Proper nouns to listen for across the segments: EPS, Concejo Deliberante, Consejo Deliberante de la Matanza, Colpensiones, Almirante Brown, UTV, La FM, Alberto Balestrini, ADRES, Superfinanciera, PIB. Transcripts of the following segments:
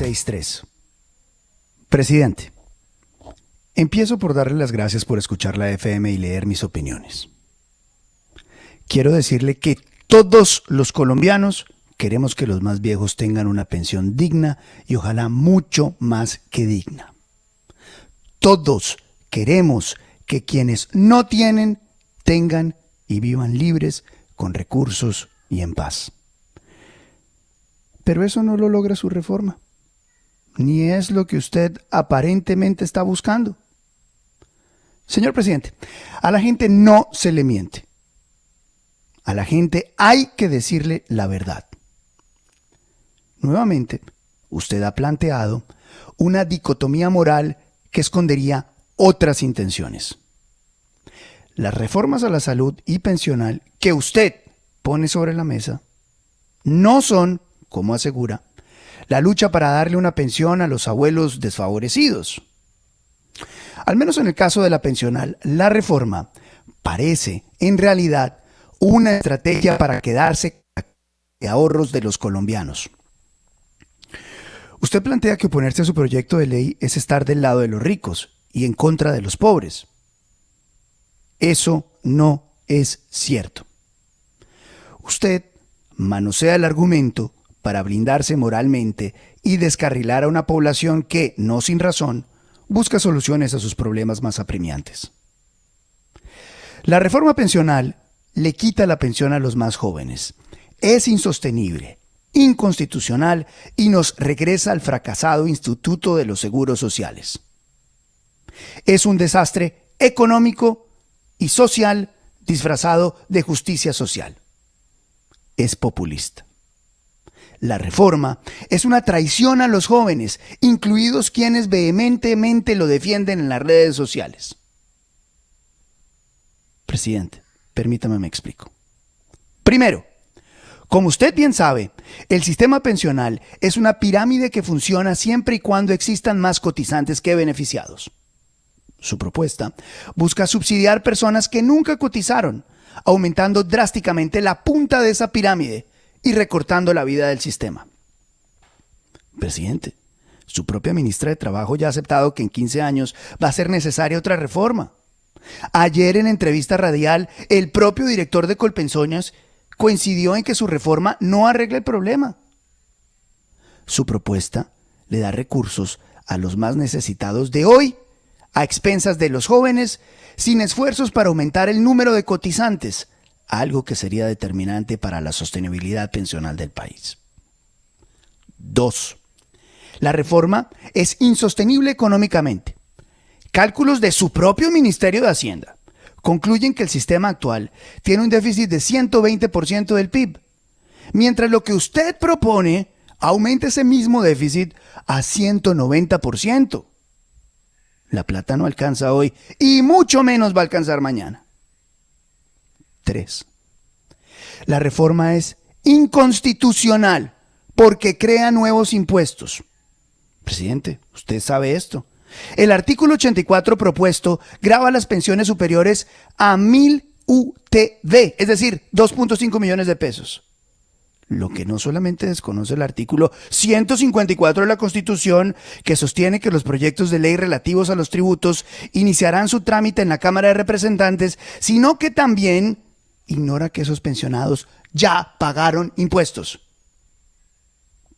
6.3. Presidente, empiezo por darle las gracias por escuchar la FM y leer mis opiniones. Quiero decirle que todos los colombianos queremos que los más viejos tengan una pensión digna y ojalá mucho más que digna. Todos queremos que quienes no tienen, tengan y vivan libres, con recursos y en paz. Pero eso no lo logra su reforma, ni es lo que usted aparentemente está buscando. Señor presidente, a la gente no se le miente. A la gente hay que decirle la verdad. Nuevamente, usted ha planteado una dicotomía moral que escondería otras intenciones. Las reformas a la salud y pensional que usted pone sobre la mesa no son, como asegura, la lucha para darle una pensión a los abuelos desfavorecidos. Al menos en el caso de la pensional, la reforma parece, en realidad, una estrategia para quedarse con los ahorros de los colombianos. Usted plantea que oponerse a su proyecto de ley es estar del lado de los ricos y en contra de los pobres. Eso no es cierto. Usted manosea el argumento para blindarse moralmente y descarrilar a una población que, no sin razón, busca soluciones a sus problemas más apremiantes. La reforma pensional le quita la pensión a los más jóvenes. Es insostenible, inconstitucional y nos regresa al fracasado Instituto de los Seguros Sociales. Es un desastre económico y social disfrazado de justicia social. Es populista. La reforma es una traición a los jóvenes, incluidos quienes vehementemente lo defienden en las redes sociales. Presidente, permítame me explico. Primero, como usted bien sabe, el sistema pensional es una pirámide que funciona siempre y cuando existan más cotizantes que beneficiados. Su propuesta busca subsidiar personas que nunca cotizaron, aumentando drásticamente la punta de esa pirámide y recortando la vida del sistema. Presidente, su propia ministra de Trabajo ya ha aceptado que en 15 años va a ser necesaria otra reforma. Ayer en entrevista radial, el propio director de Colpensiones coincidió en que su reforma no arregla el problema. Su propuesta le da recursos a los más necesitados de hoy, a expensas de los jóvenes, sin esfuerzos para aumentar el número de cotizantes, algo que sería determinante para la sostenibilidad pensional del país. 2. La reforma es insostenible económicamente. Cálculos de su propio Ministerio de Hacienda concluyen que el sistema actual tiene un déficit de 120% del PIB, mientras lo que usted propone aumenta ese mismo déficit a 190%. La plata no alcanza hoy y mucho menos va a alcanzar mañana. 3. La reforma es inconstitucional porque crea nuevos impuestos. Presidente, usted sabe esto. El artículo 84 propuesto grava las pensiones superiores a 1.000 UTV, es decir, 2.5 millones de pesos. Lo que no solamente desconoce el artículo 154 de la Constitución, que sostiene que los proyectos de ley relativos a los tributos iniciarán su trámite en la Cámara de Representantes, sino que también ignora que esos pensionados ya pagaron impuestos.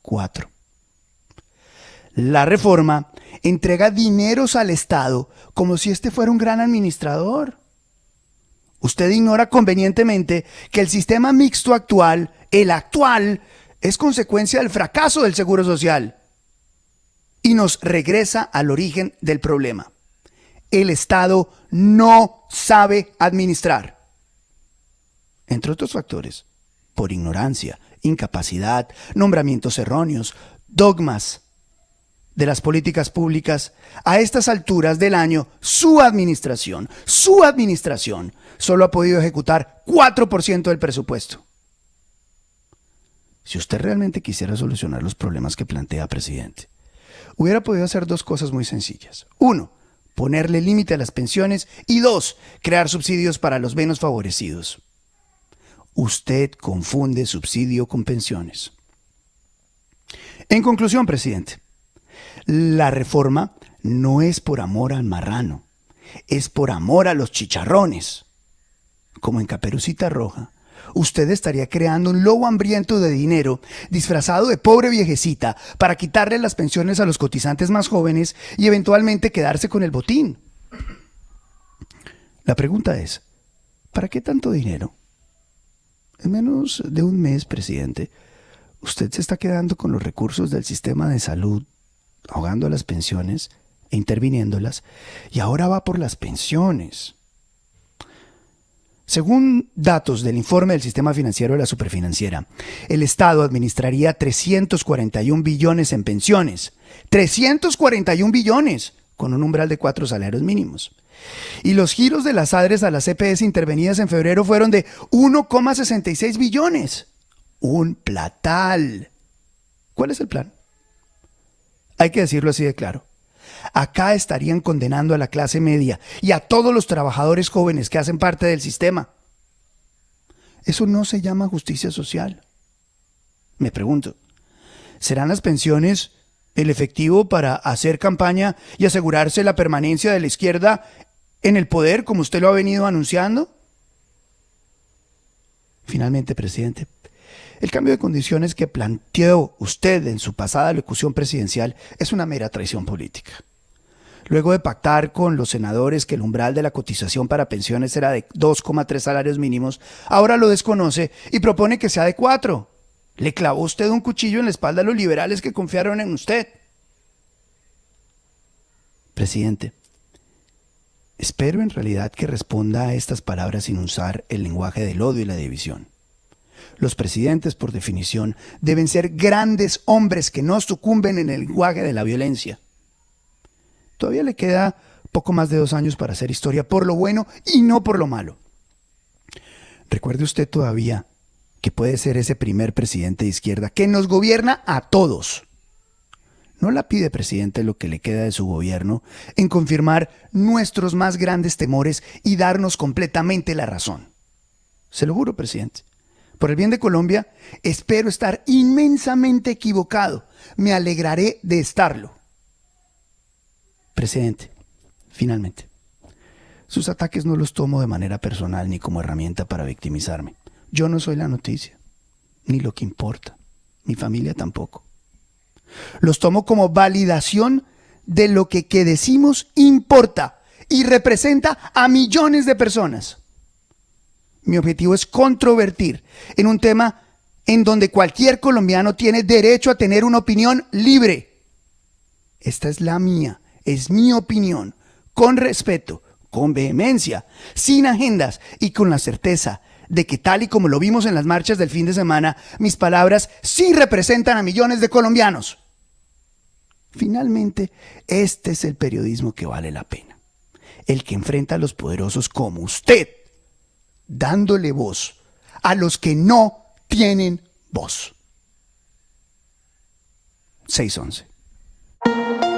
4. La reforma entrega dineros al Estado como si este fuera un gran administrador. Usted ignora convenientemente que el sistema mixto actual, el actual, es consecuencia del fracaso del Seguro Social y nos regresa al origen del problema. El Estado no sabe administrar, entre otros factores, por ignorancia, incapacidad, nombramientos erróneos, dogmas de las políticas públicas. A estas alturas del año, su administración solo ha podido ejecutar 4% del presupuesto. Si usted realmente quisiera solucionar los problemas que plantea, presidente, hubiera podido hacer dos cosas muy sencillas. 1, ponerle límite a las pensiones y 2, crear subsidios para los menos favorecidos. Usted confunde subsidio con pensiones. En conclusión, presidente, La reforma no es por amor al marrano, es por amor a los chicharrones. Como en Caperucita Roja, usted estaría creando un lobo hambriento de dinero disfrazado de pobre viejecita para quitarle las pensiones a los cotizantes más jóvenes y eventualmente quedarse con el botín. La pregunta es, ¿para qué tanto dinero? En menos de un mes, presidente, usted se está quedando con los recursos del sistema de salud, ahogando las pensiones e interviniéndolas, y ahora va por las pensiones. Según datos del informe del sistema financiero de la Superfinanciera, el Estado administraría 341 billones en pensiones. ¡341 billones! Con un umbral de 4 salarios mínimos. Y los giros de las ADRES a las EPS intervenidas en febrero fueron de 1,66 billones. ¡Un platal! ¿Cuál es el plan? Hay que decirlo así de claro. Acá estarían condenando a la clase media y a todos los trabajadores jóvenes que hacen parte del sistema. Eso no se llama justicia social. Me pregunto, ¿serán las pensiones el efectivo para hacer campaña y asegurarse la permanencia de la izquierda en el poder, como usted lo ha venido anunciando? Finalmente, presidente, el cambio de condiciones que planteó usted en su pasada locución presidencial es una mera traición política. Luego de pactar con los senadores que el umbral de la cotización para pensiones era de 2,3 salarios mínimos, ahora lo desconoce y propone que sea de 4. Le clavó usted un cuchillo en la espalda a los liberales que confiaron en usted. Presidente, espero en realidad que responda a estas palabras sin usar el lenguaje del odio y la división. Los presidentes, por definición, deben ser grandes hombres que no sucumben en el lenguaje de la violencia. Todavía le queda poco más de 2 años para hacer historia por lo bueno y no por lo malo. Recuerde usted todavía que puede ser ese primer presidente de izquierda que nos gobierna a todos. No la pide, presidente, lo que le queda de su gobierno en confirmar nuestros más grandes temores y darnos completamente la razón. Se lo juro, presidente. Por el bien de Colombia, espero estar inmensamente equivocado. Me alegraré de estarlo. Presidente, finalmente, sus ataques no los tomo de manera personal ni como herramienta para victimizarme. Yo no soy la noticia, ni lo que importa, mi familia tampoco. Los tomo como validación de lo que decimos importa y representa a millones de personas. Mi objetivo es controvertir en un tema en donde cualquier colombiano tiene derecho a tener una opinión libre. Esta es la mía, es mi opinión, con respeto, con vehemencia, sin agendas y con la certeza de que, tal y como lo vimos en las marchas del fin de semana, mis palabras sí representan a millones de colombianos. Finalmente, este es el periodismo que vale la pena. El que enfrenta a los poderosos como usted, dándole voz a los que no tienen voz. 6:11.